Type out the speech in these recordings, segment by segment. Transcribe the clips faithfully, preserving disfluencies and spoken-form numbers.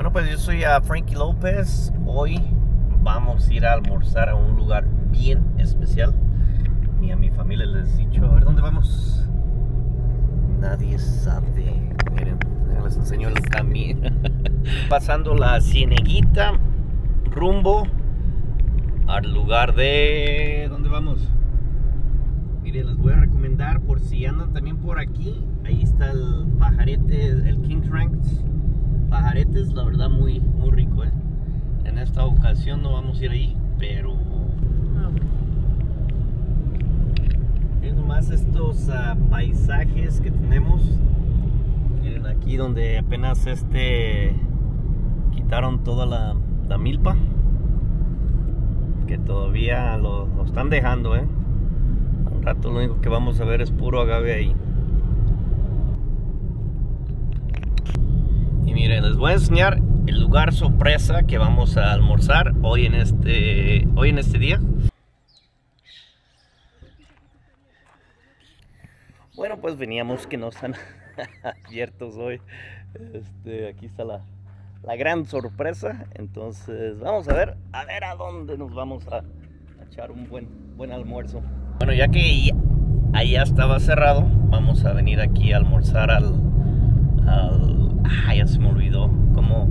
Bueno, pues yo soy uh, Frankie López. Hoy vamos a ir a almorzar a un lugar bien especial. Ni a mi familia les he dicho. A ver, ¿dónde vamos? Nadie sabe. Miren, les enseño el camino. Pasando la Cieneguita, rumbo al lugar de... ¿Dónde vamos? Miren, les voy a recomendar, por si andan también por aquí, ahí está el pajarete, el King Ranch. Pajaretes, la verdad, muy muy rico, ¿eh? En esta ocasión no vamos a ir ahí, pero miren nomás estos uh, paisajes que tenemos. Miren aquí donde apenas este quitaron toda la, la milpa, que todavía lo, lo están dejando, ¿eh? Al rato lo único que vamos a ver es puro agave ahí. Y miren, les voy a enseñar el lugar sorpresa que vamos a almorzar hoy en este, hoy en este día. Bueno, pues veníamos que no están abiertos hoy. Este, aquí está la, la gran sorpresa. Entonces vamos a ver, a ver a dónde nos vamos a, a echar un buen, buen almuerzo. Bueno, ya que ya, allá estaba cerrado, vamos a venir aquí a almorzar al... al Ah, ya se me olvidó cómo,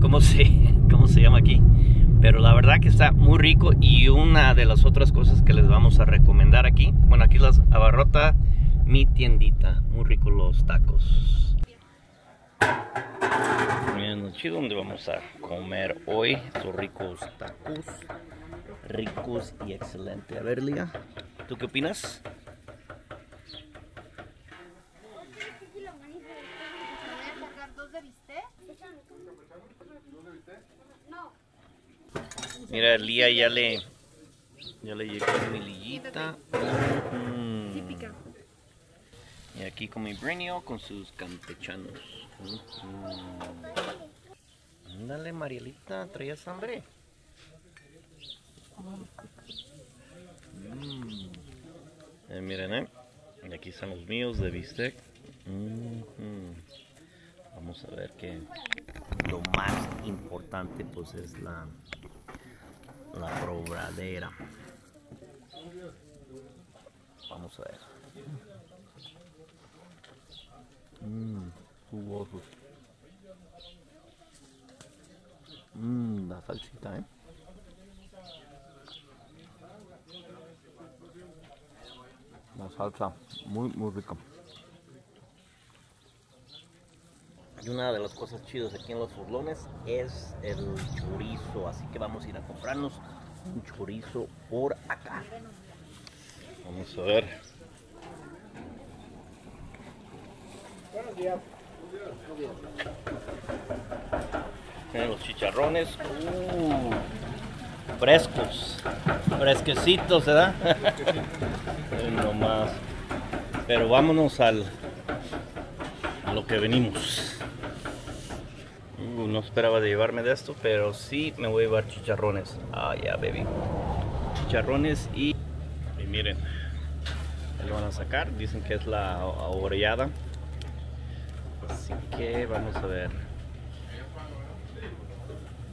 cómo, se, cómo se llama aquí. Pero la verdad que está muy rico. Y una de las otras cosas que les vamos a recomendar aquí, bueno, aquí las abarrota mi tiendita. Muy rico los tacos. Miren, chido, donde vamos a comer hoy estos ricos tacos. Ricos y excelente. A ver, Lía, ¿tú qué opinas? Mira, Lía ya le, ya le llegó mi lillita. Típica. Mm. Y aquí con mi Brenio, con sus campechanos. Mm. Ándale, Marielita, ¿traías hambre? Mm. Eh, miren, eh. Y aquí están los míos de bistec. Mm-hmm. Vamos a ver que lo más importante pues es la... la probadera. Vamos a ver. Mmm, jugosos. Mmm, la salsita, ¿eh? La salsa, muy, muy rica. Y una de las cosas chidas aquí en Los Furlones es el chorizo, así que vamos a ir a comprarnos un chorizo por acá. Vamos a ver. Buenos días. Tienen los chicharrones uh, frescos, fresquecitos, ¿verdad? Nomás. Pero vámonos al, a lo que venimos. No esperaba de llevarme de esto, pero sí me voy a llevar chicharrones. Ah, ya, yeah, baby. Chicharrones y... Y miren, ahí lo van a sacar. Dicen que es la ahorrillada. Así que vamos a ver.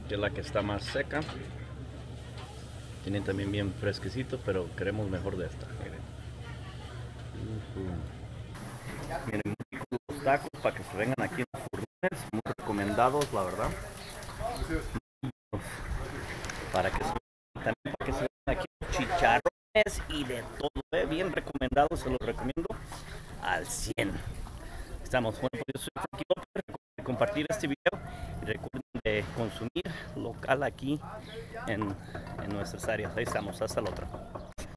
Que es la que está más seca. Tienen también bien fresquecito, pero queremos mejor de esta. Miren. Uh-huh. Miren, los tacos para que se vengan aquí en los Furlones. Muy recomendados, la verdad. Para que se, también para que se vean aquí chicharrones y de todo, ¿eh? Bien recomendados, se los recomiendo al cien. Estamos, bueno, pues yo soy Frankie López. Recuerden de compartir este video y recuerden de consumir local aquí en, en nuestras áreas. Ahí estamos, hasta la otra.